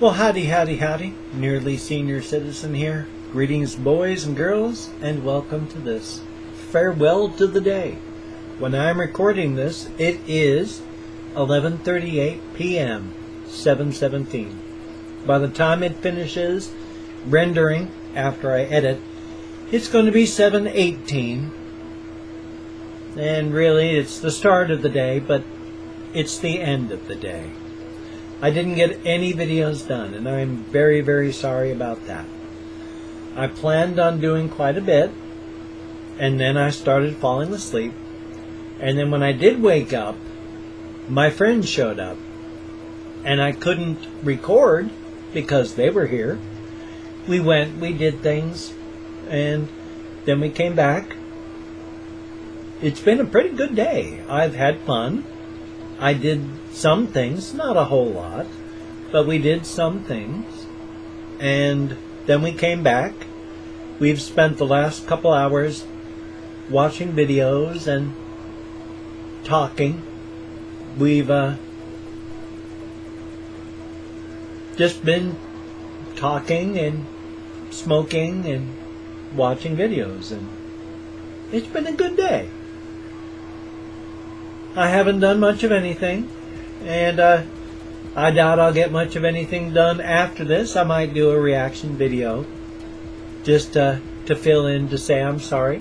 Well, howdy, howdy, howdy, nearly senior citizen here. Greetings, boys and girls, and welcome to this. Farewell to the day. When I'm recording this, it is 11:38 p.m., 7/17. By the time it finishes rendering, after I edit, it's going to be 7:18. And really, it's the start of the day, but it's the end of the day. I didn't get any videos done, and I'm very, very sorry about that. I planned on doing quite a bit, and then I started falling asleep. And then when I did wake up, my friends showed up, and I couldn't record because they were here. We went, we did things, and then we came back. It's been a pretty good day. I've had fun. I did some things, not a whole lot, but we did some things. And then we came back. We've spent the last couple hours watching videos and talking. We've just been talking and smoking and watching videos, and it's been a good day. I haven't done much of anything, and I doubt I'll get much of anything done after this. I might do a reaction video just to fill in, to say I'm sorry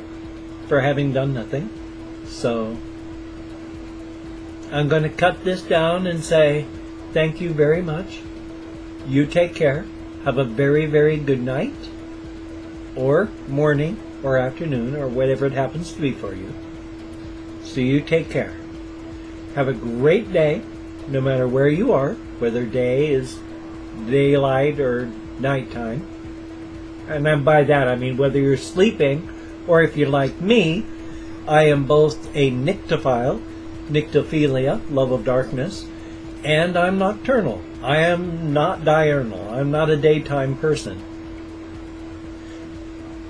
for having done nothing. So I'm going to cut this down and say thank you very much. You take care. Have a very, very good night, or morning, or afternoon, or whatever it happens to be for you. So you take care. Have a great day, no matter where you are, whether day is daylight or nighttime. And by that I mean whether you're sleeping, or if you're like me, I am both a nyctophile, nyctophilia, love of darkness, and I'm nocturnal. I am not diurnal. I'm not a daytime person.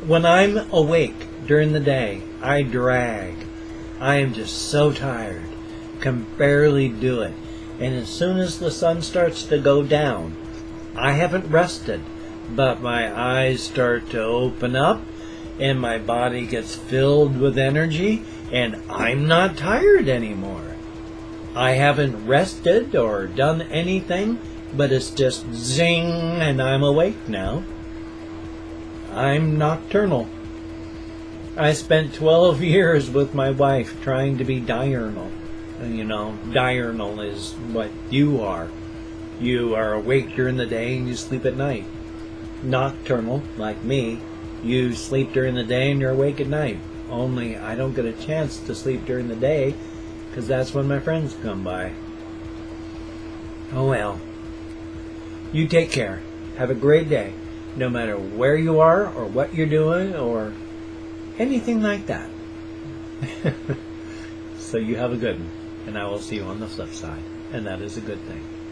When I'm awake during the day, I drag. I am just so tired. Can barely do it, and as soon as the sun starts to go down, I haven't rested, but my eyes start to open up and my body gets filled with energy, and I'm not tired anymore. I haven't rested or done anything, but it's just zing, and I'm awake now. I'm nocturnal. I spent 12 years with my wife trying to be diurnal. You know, diurnal is what you are. You are awake during the day and you sleep at night. Nocturnal, like me, you sleep during the day and you're awake at night. Only I don't get a chance to sleep during the day because that's when my friends come by. Oh well. You take care. Have a great day. No matter where you are or what you're doing or anything like that. So you have a good one. And I will see you on the flip side, and that is a good thing.